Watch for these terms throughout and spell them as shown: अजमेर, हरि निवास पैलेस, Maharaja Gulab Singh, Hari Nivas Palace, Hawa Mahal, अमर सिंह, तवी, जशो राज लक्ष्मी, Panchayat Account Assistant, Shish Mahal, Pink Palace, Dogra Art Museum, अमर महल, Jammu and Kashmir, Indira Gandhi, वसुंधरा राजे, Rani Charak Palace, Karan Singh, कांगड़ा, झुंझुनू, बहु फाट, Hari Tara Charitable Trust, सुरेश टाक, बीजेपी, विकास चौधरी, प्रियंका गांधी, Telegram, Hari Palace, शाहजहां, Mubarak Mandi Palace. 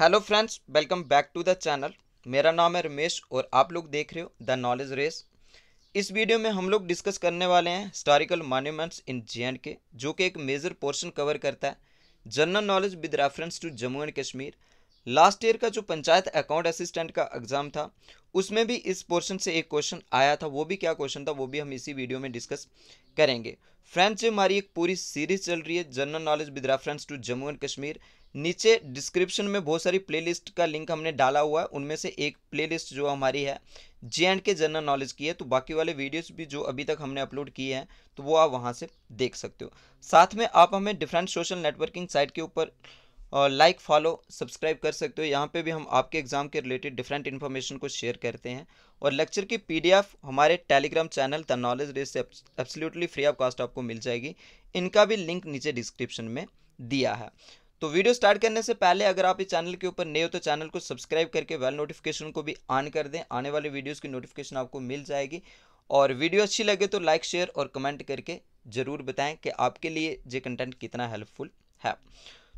Hello friends, welcome back to the channel. मेरा नाम है रमेश और आप लोग देख रहे हो द नॉलेज रेस। इस वीडियो में हम लोग डिस्कस करने वाले हैं हिस्टोरिकल मॉन्यूमेंट्स इन J&K, जो कि एक मेजर पोर्शन कवर करता है general knowledge with reference to Jammu and Kashmir. Last year का जो पंचायत अकाउंट असिस्टेंट का एग्जाम था उसमें भी इस पोर्शन से एक क्वेश्चन आया था। वो भी क्या क्वेश्चन था वो भी हम इसी वीडियो में डिस्कस करेंगे। फ्रेंड्स, हमारी एक पूरी सीरीज चल रही है general knowledge with reference to Jammu and Kashmir. नीचे डिस्क्रिप्शन में बहुत सारी प्लेलिस्ट का लिंक हमने डाला हुआ है, उनमें से एक प्लेलिस्ट जो हमारी है J&K जनरल नॉलेज की है। तो बाकी वाले वीडियोस भी जो अभी तक हमने अपलोड किए हैं तो वो आप वहां से देख सकते हो। साथ में आप हमें डिफरेंट सोशल नेटवर्किंग साइट के ऊपर लाइक, फॉलो, सब्सक्राइब कर सकते हो। यहाँ पे भी हम आपके एग्जाम के रिलेटेड डिफरेंट इन्फॉर्मेशन को शेयर करते हैं और लेक्चर की PDF हमारे Telegram channel the knowledge race से एब्सोल्युटली फ्री ऑफ कॉस्ट आपको मिल जाएगी। इनका भी लिंक नीचे डिस्क्रिप्शन में दिया है। तो वीडियो स्टार्ट करने से पहले अगर आप इस चैनल के ऊपर नए हो तो चैनल को सब्सक्राइब करके बेल नोटिफिकेशन को भी ऑन कर दें। आने वाले वीडियोस की नोटिफिकेशन आपको मिल जाएगी। और वीडियो अच्छी लगे तो लाइक, शेयर और कमेंट करके ज़रूर बताएं कि आपके लिए ये कंटेंट कितना हेल्पफुल है।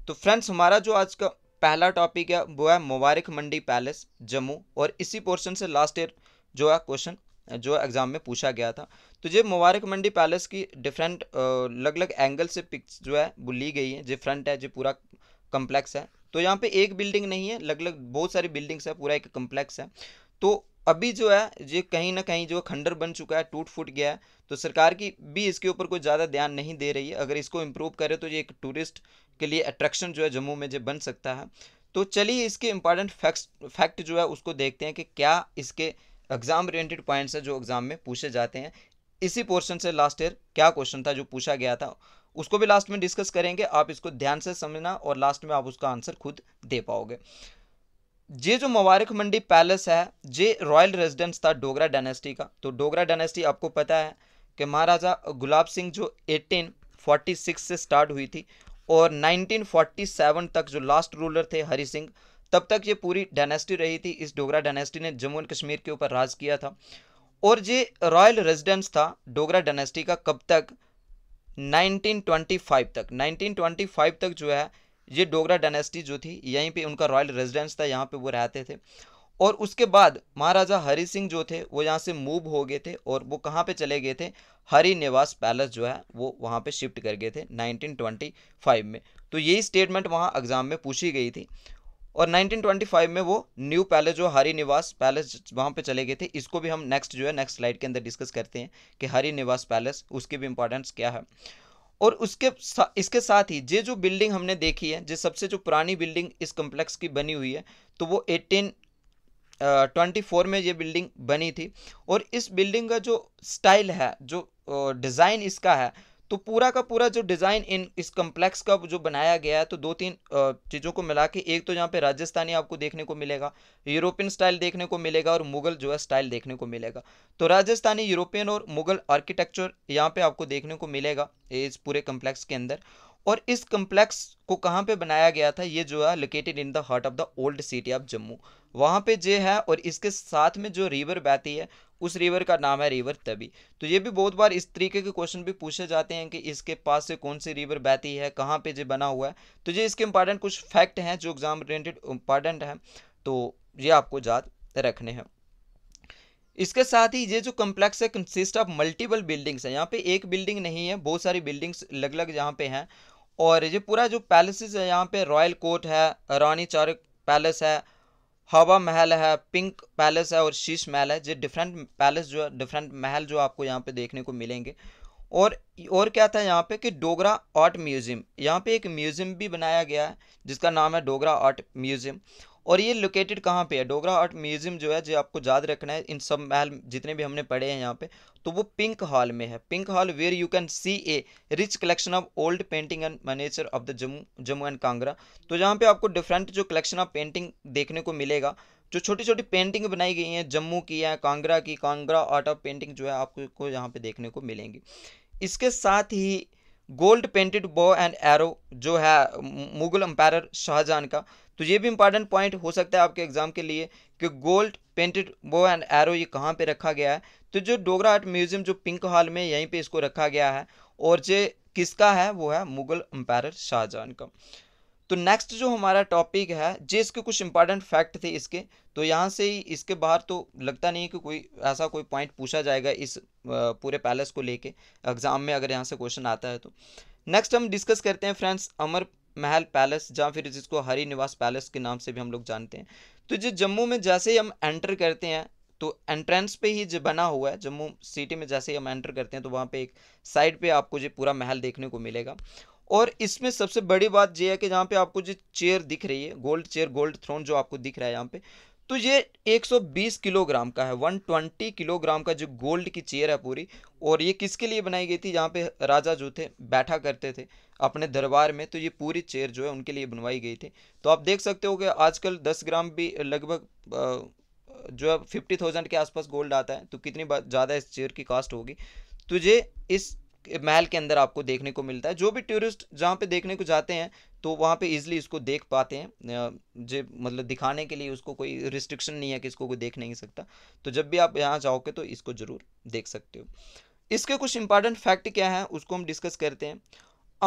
तो फ्रेंड्स, हमारा जो आज का पहला टॉपिक है वो है मुबारक मंडी पैलेस जम्मू, और इसी पोर्शन से लास्ट ईयर जो है क्वेश्चन जो एग्ज़ाम में पूछा गया था। तो ये मुबारक मंडी पैलेस की डिफरेंट अलग अलग एंगल से पिक्स जो है वो ली गई है। जो फ्रंट है जो पूरा कम्प्लेक्स है, तो यहाँ पे एक बिल्डिंग नहीं है, अलग अलग बहुत सारी बिल्डिंग्स है, पूरा एक कम्प्लेक्स है। तो अभी जो है ये कहीं ना कहीं जो खंडर बन चुका है, टूट फूट गया है। तो सरकार की भी इसके ऊपर कोई ज़्यादा ध्यान नहीं दे रही है। अगर इसको इम्प्रूव करे तो ये एक टूरिस्ट के लिए अट्रैक्शन जो है जम्मू में जो बन सकता है। तो चलिए इसके इम्पॉर्टेंट फैक्ट जो है उसको देखते हैं कि क्या इसके एग्जाम रिलेटेड पॉइंट्स है जो एग्जाम में पूछे जाते हैं। इसी पोर्शन से लास्ट ईयर क्या क्वेश्चन था जो पूछा गया था उसको भी लास्ट में डिस्कस करेंगे। आप इसको ध्यान से समझना और लास्ट में आप उसका आंसर खुद दे पाओगे। ये जो मुबारक मंडी पैलेस है ये रॉयल रेजिडेंस था डोगरा डायनेस्टी का। तो डोगरा डायनेस्टी आपको पता है कि महाराजा गुलाब सिंह जो 1846 से स्टार्ट हुई थी और 1947 तक जो लास्ट रूलर थे हरि सिंह, तब तक ये पूरी डायनेस्टी रही थी। इस डोगरा डायनेस्टी ने जम्मू एंड कश्मीर के ऊपर राज किया था। और ये रॉयल रेजिडेंस था डोगरा डायनेस्टी का कब तक? 1925 तक। 1925 तक जो है ये डोगरा डायनेस्टी जो थी यहीं पे उनका रॉयल रेजिडेंस था, यहाँ पे वो रहते थे। और उसके बाद महाराजा हरि सिंह जो थे वो यहाँ से मूव हो गए थे और वो कहाँ पे चले गए थे? हरि निवास पैलेस जो है वो वहाँ पे शिफ्ट कर गए थे 1925 में। तो यही स्टेटमेंट वहाँ एग्ज़ाम में पूछी गई थी। और 1925 में वो न्यू पैलेस जो हरि निवास पैलेस वहाँ पे चले गए थे। इसको भी हम नेक्स्ट जो है नेक्स्ट स्लाइड के अंदर डिस्कस करते हैं कि हरि निवास पैलेस उसके भी इम्पोर्टेंस क्या है। और उसके इसके साथ ही ये जो बिल्डिंग हमने देखी है, जो सबसे जो पुरानी बिल्डिंग इस कम्प्लेक्स की बनी हुई है, तो वो 1824 में ये बिल्डिंग बनी थी। और इस बिल्डिंग का जो स्टाइल है, जो डिज़ाइन इसका है, तो पूरा का पूरा जो डिज़ाइन इन इस कम्प्लेक्स का जो बनाया गया है, तो दो तीन चीज़ों को मिला के एक तो यहाँ पे राजस्थानी आपको देखने को मिलेगा, यूरोपियन स्टाइल देखने को मिलेगा और मुगल जो है स्टाइल देखने को मिलेगा। तो राजस्थानी, यूरोपियन और मुगल आर्किटेक्चर यहाँ पे आपको देखने को मिलेगा इस पूरे कम्प्लेक्स के अंदर। और इस कम्प्लेक्स को कहाँ पे बनाया गया था? ये जो है located in the heart of the old city of Jammu, वहाँ पे जे है। और इसके साथ में जो रिवर बहती है उस रिवर का नाम है रिवर तवी। तो ये भी बहुत बार इस तरीके के क्वेश्चन भी पूछे जाते हैं कि इसके पास से कौन सी रिवर बहती है, कहाँ पे ये बना हुआ है। तो ये इसके इम्पॉर्टेंट कुछ फैक्ट हैं जो एग्जाम रिलेटेड इम्पॉर्टेंट हैं, तो ये आपको याद रखने हैं। इसके साथ ही ये जो कम्प्लेक्स है कंसिस्ट ऑफ मल्टीपल बिल्डिंग्स है। यहाँ पे एक बिल्डिंग नहीं है, बहुत सारी बिल्डिंग्स अलग अलग यहाँ पे हैं। और ये पूरा जो पैलेसेस है, यहाँ पे रॉयल कोर्ट है, रानी चारक पैलेस है, हवा महल है, पिंक पैलेस है और शीश महल है। ये डिफरेंट पैलेस जो है, डिफरेंट महल जो आपको यहाँ पे देखने को मिलेंगे। और क्या था यहाँ पे कि डोगरा आर्ट म्यूज़ियम, यहाँ पे एक म्यूज़ियम भी बनाया गया है जिसका नाम है डोगरा आर्ट म्यूज़ियम। और ये लोकेटेड कहाँ पे है? डोगरा आर्ट म्यूज़ियम जो है जो आपको याद रखना है, इन सब महल जितने भी हमने पढ़े हैं यहाँ पे, तो वो पिंक हॉल में है। Pink hall where you can see a rich collection of old painting and miniature of the Jammu and कांगड़ा। तो यहाँ पे आपको डिफरेंट जो कलेक्शन ऑफ पेंटिंग देखने को मिलेगा, जो छोटी छोटी पेंटिंग बनाई गई हैं जम्मू की या कांगड़ा की, कांगड़ा आर्ट ऑफ पेंटिंग जो है आपको यहाँ पे देखने को मिलेंगी। इसके साथ ही gold painted bow and arrow जो है मुगल एम्पायर शाहजहां का, तो ये भी इंपॉर्टेंट पॉइंट हो सकता है आपके एग्जाम के लिए कि gold painted bow and arrow ये कहाँ पे रखा गया है। तो जो डोगरा आर्ट म्यूज़ियम जो पिंक हॉल में, यहीं पे इसको रखा गया है। और ये किसका है? वो है मुगल एम्पायर शाहजहां का। तो नेक्स्ट जो हमारा टॉपिक है जिसके कुछ इंपॉर्टेंट फैक्ट थे इसके, तो यहाँ से ही इसके बाहर तो लगता नहीं कि कोई ऐसा कोई पॉइंट पूछा जाएगा इस पूरे पैलेस को लेके एग्ज़ाम में, अगर यहाँ से क्वेश्चन आता है तो। नेक्स्ट हम डिस्कस करते हैं फ्रेंड्स अमर महल पैलेस, जहाँ फिर जिसको हरि निवास पैलेस के नाम से भी हम लोग जानते हैं। तो जो जम्मू में जैसे ही हम एंटर करते हैं तो एंट्रेंस पे ही जो बना हुआ है जम्मू सिटी में, जैसे ही हम एंटर करते हैं तो वहाँ पे एक साइड पे आपको जो पूरा महल देखने को मिलेगा। और इसमें सबसे बड़ी बात ये है कि जहाँ पे आपको जो चेयर दिख रही है, गोल्ड चेयर, गोल्ड थ्रोन जो आपको दिख रहा है यहाँ पे, तो ये 120 किलोग्राम का है, 120 किलोग्राम का जो गोल्ड की चेयर है पूरी। और ये किसके लिए बनाई गई थी, जहाँ पे राजा जो थे बैठा करते थे अपने दरबार में, तो ये पूरी चेयर जो है उनके लिए बनवाई गई थी। तो आप देख सकते हो कि आजकल 10 ग्राम भी लगभग जो है 50,000 के आसपास गोल्ड आता है, तो कितनी ज़्यादा इस चेयर की कास्ट होगी। तो ये इस महल के अंदर आपको देखने को मिलता है, जो भी टूरिस्ट जहाँ पे देखने को जाते हैं तो वहाँ पे इजीली इसको देख पाते हैं, जो मतलब दिखाने के लिए उसको कोई रिस्ट्रिक्शन नहीं है कि इसको कोई देख नहीं सकता। तो जब भी आप यहाँ जाओगे तो इसको ज़रूर देख सकते हो। इसके कुछ इंपॉर्टेंट फैक्ट क्या हैं उसको हम डिस्कस करते हैं।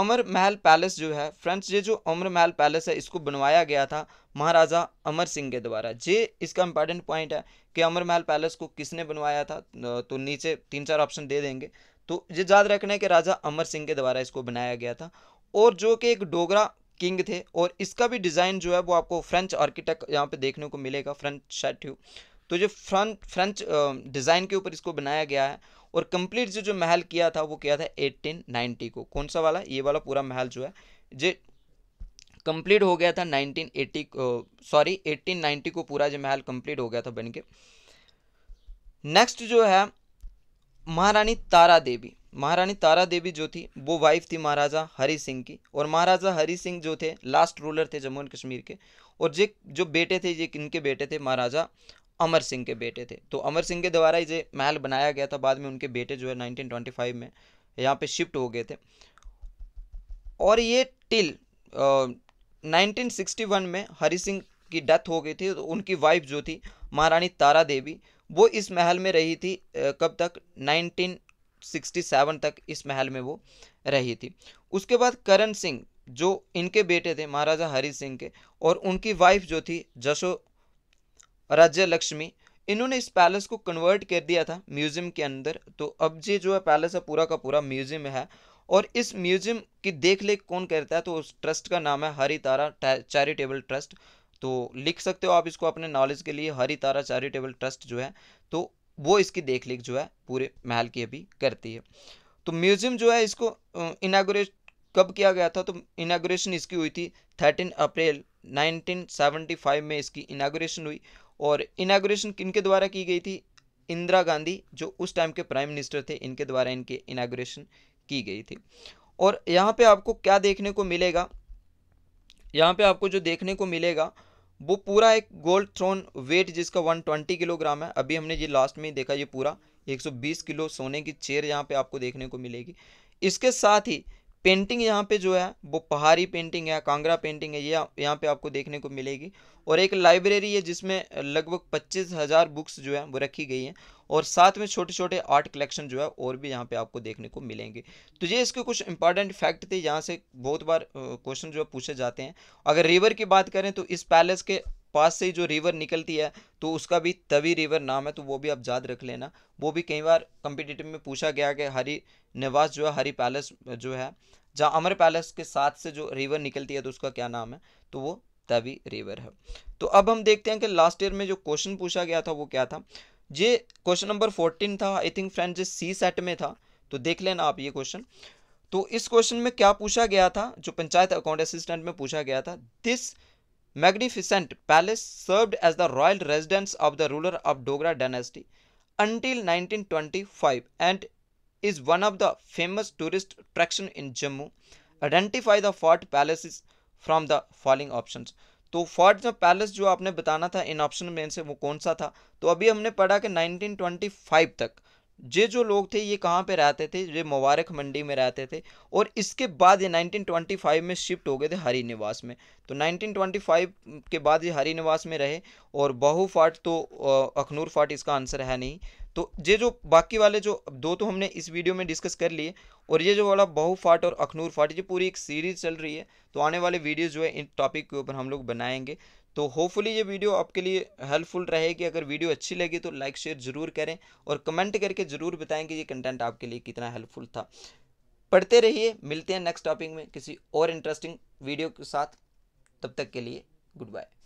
अमर महल पैलेस जो है फ्रेंड्स, ये जो अमर महल पैलेस है इसको बनवाया गया था महाराजा अमर सिंह के द्वारा। ये इसका इंपॉर्टेंट पॉइंट है कि अमर महल पैलेस को किसने बनवाया था, तो नीचे 3-4 ऑप्शन दे देंगे। तो ये याद रखना है कि राजा अमर सिंह के द्वारा इसको बनाया गया था, और जो कि एक डोगरा किंग थे। और इसका भी डिज़ाइन जो है वो आपको फ्रेंच आर्किटेक्ट यहाँ पे देखने को मिलेगा, फ्रेंच स्टैट्यू। तो ये फ्रेंच डिज़ाइन के ऊपर इसको बनाया गया है। और कंप्लीट जो महल किया था वो किया था 1890 को। कौन सा वाला, ये वाला पूरा महल जो है जे कंप्लीट हो गया था 1890 को पूरा जो महल कंप्लीट हो गया था बन के। नेक्स्ट जो है महारानी तारा देवी। महारानी तारा देवी जो थी वो वाइफ थी महाराजा हरि सिंह की। और महाराजा हरि सिंह जो थे लास्ट रूलर थे जम्मू एंड कश्मीर के। और जो बेटे थे ये इनके बेटे थे, महाराजा अमर सिंह के बेटे थे। तो अमर सिंह के द्वारा ही ये महल बनाया गया था। बाद में उनके बेटे जो है 1925 में यहाँ पे शिफ्ट हो गए थे। और ये टिल 1961 में हरि सिंह की डेथ हो गई थी। तो उनकी वाइफ जो थी महारानी तारा देवी वो इस महल में रही थी, कब तक, 1967 तक इस महल में वो रही थी। उसके बाद करण सिंह जो इनके बेटे थे महाराजा हरि सिंह के, और उनकी वाइफ जो थी जशो राज लक्ष्मी, इन्होंने इस पैलेस को कन्वर्ट कर दिया था म्यूज़ियम के अंदर। तो अब ये जो है पैलेस है पूरा का पूरा म्यूज़ियम है। और इस म्यूज़ियम की देख लेख कौन करता है, तो उस ट्रस्ट का नाम है हरि तारा चैरिटेबल ट्रस्ट। तो लिख सकते हो आप इसको अपने नॉलेज के लिए, हरि तारा चैरिटेबल ट्रस्ट जो है, तो वो इसकी देख रेख जो है पूरे महल की अभी करती है। तो म्यूज़ियम जो है इसको इनाग्रेट कब किया गया था, तो इनाग्रेशन इसकी हुई थी 13 अप्रैल 1975 में इसकी इनाग्रेशन हुई। और इनाग्रेशन किनके द्वारा की गई थी, इंदिरा गांधी जो उस टाइम के प्राइम मिनिस्टर थे, इनके द्वारा इनकी इनाग्रेशन की गई थी। और यहाँ पर आपको क्या देखने को मिलेगा, यहाँ पर आपको जो देखने को मिलेगा वो पूरा एक गोल्ड थ्रोन, वेट जिसका 120 किलोग्राम है। अभी हमने ये लास्ट में देखा, ये पूरा 120 किलो सोने की चेयर यहाँ पे आपको देखने को मिलेगी। इसके साथ ही पेंटिंग यहाँ पे जो है वो पहाड़ी पेंटिंग है, कांगड़ा पेंटिंग है, ये यहाँ पे आपको देखने को मिलेगी। और एक लाइब्रेरी है जिसमें लगभग 25,000 बुक्स जो है वो रखी गई हैं। और साथ में छोटे छोटे आर्ट कलेक्शन जो है और भी यहाँ पे आपको देखने को मिलेंगे। तो ये इसके कुछ इंपॉर्टेंट फैक्ट थे। यहाँ से बहुत बार क्वेश्चन जो है पूछे जाते हैं। अगर रिवर की बात करें तो इस पैलेस के पास से जो रिवर निकलती है तो उसका भी तवी रिवर नाम है, तो वो भी आप याद रख लेना। वो भी कई बार कॉम्पिटिटिव में पूछा गया कि हरि निवास जो है, हरि पैलेस जो है, जहाँ अमर पैलेस के साथ से जो रिवर निकलती है तो उसका क्या नाम है, तो वो तवी रिवर है। तो अब हम देखते हैं कि लास्ट ईयर में जो क्वेश्चन पूछा गया था वो क्या था। ये क्वेश्चन नंबर 14 था आई थिंक फ्रेंड्स, ये C सेट में था, तो देख लेना आप ये क्वेश्चन। तो इस क्वेश्चन में क्या पूछा गया था, जो पंचायत अकाउंट असिस्टेंट में पूछा गया था, this magnificent palace served as the royal residence of the ruler of Dogra dynasty until 1925 and is one of the famous tourist attraction in Jammu. Identify the fort palaces from the following options. तो fort जो palace जो आपने बताना था इन option में से वो कौन सा था, तो अभी हमने पढ़ा कि 1925 तक ये जो लोग थे ये कहाँ पे रहते थे, ये मुबारक मंडी में रहते थे। और इसके बाद ये 1925 में शिफ्ट हो गए थे हरि निवास में। तो 1925 के बाद ये हरि निवास में रहे। और बहु फाट तो अखनूर फाट इसका आंसर है नहीं, तो ये जो बाकी वाले जो दो तो हमने इस वीडियो में डिस्कस कर लिए, और ये जो वाला बहु फाट और अखनूर फाट ये पूरी एक सीरीज चल रही है, तो आने वाले वीडियोस जो है इन टॉपिक के ऊपर हम लोग बनाएंगे। तो होपफुली ये वीडियो आपके लिए हेल्पफुल रहेगी। अगर वीडियो अच्छी लगी तो लाइक शेयर ज़रूर करें और कमेंट करके ज़रूर बताएं कि ये कंटेंट आपके लिए कितना हेल्पफुल था। पढ़ते रहिए, मिलते हैं नेक्स्ट टॉपिक में किसी और इंटरेस्टिंग वीडियो के साथ। तब तक के लिए गुड बाय।